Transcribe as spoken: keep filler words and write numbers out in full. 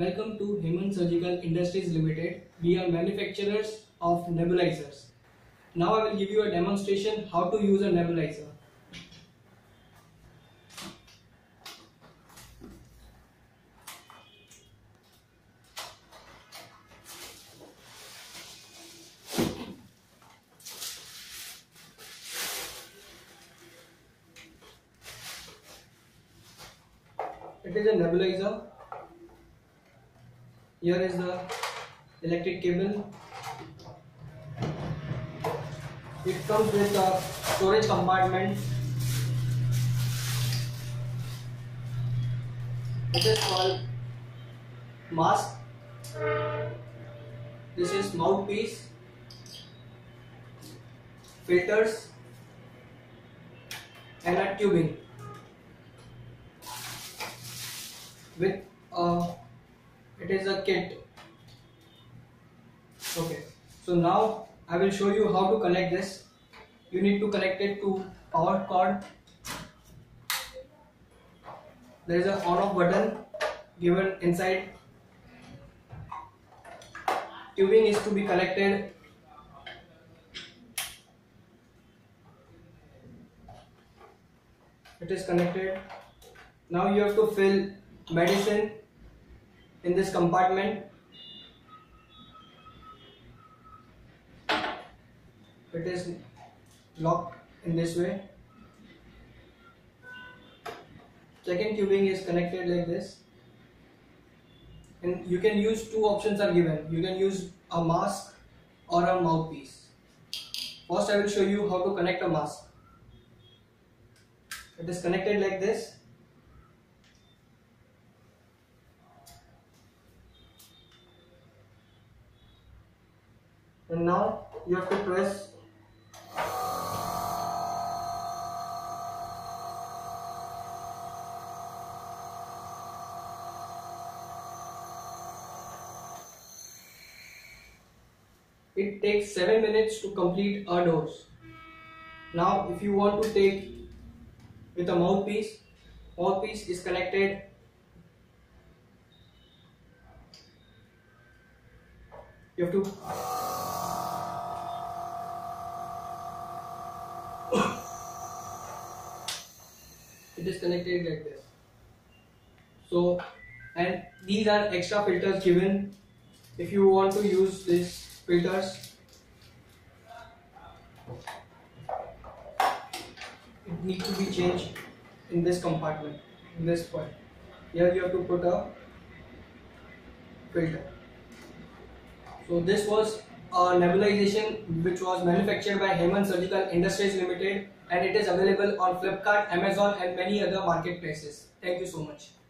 Welcome to Hemant Surgical Industries Limited. We are manufacturers of nebulizers. Now I will give you a demonstration how to use a nebulizer. It is a nebulizer. Here is the electric cable. It comes with a storage compartment. It is called mask. This is mouthpiece, filters, and a tubing with a It is a kit. Okay, so now I will show you how to connect this. You need to connect it to power cord. There is a on-off button given inside. Tubing is to be connected. It is connected. Now you have to fill medicine in this compartment. It is locked in this way. Second tubing is connected like this, and you can use two options are given. You can use a mask or a mouthpiece. First I will show you how to connect a mask. It is connected like this. And now you have to press. It takes seven minutes to complete a dose. Now if you want to take with a mouthpiece, mouthpiece is connected. You have to It is connected like this. So, and these are extra filters given. If you want to use these filters, it needs to be changed in this compartment, in this part. Here you have to put a filter. So this was a nebulization which was manufactured by Hemant Surgical Industries Limited, and it is available on Flipkart, Amazon, and many other marketplaces. Thank you so much.